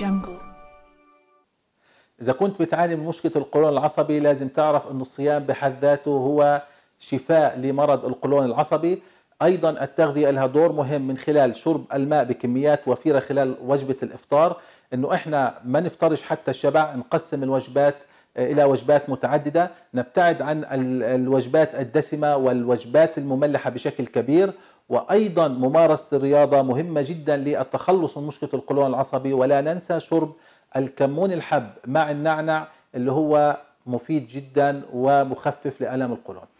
jungle. إذا كنت بتعاني من مشكلة القولون العصبي لازم تعرف أن الصيام بحد ذاته هو شفاء لمرض القولون العصبي. أيضا التغذية لها دور مهم من خلال شرب الماء بكميات وفيرة خلال وجبة الإفطار، أنه إحنا ما نفطرش حتى الشبع، نقسم الوجبات إلى وجبات متعددة، نبتعد عن الوجبات الدسمة والوجبات المملحة بشكل كبير. وأيضا ممارسة الرياضة مهمة جدا للتخلص من مشكلة القولون العصبي، ولا ننسى شرب الكمون الحب مع النعنع اللي هو مفيد جدا ومخفف لألم القولون.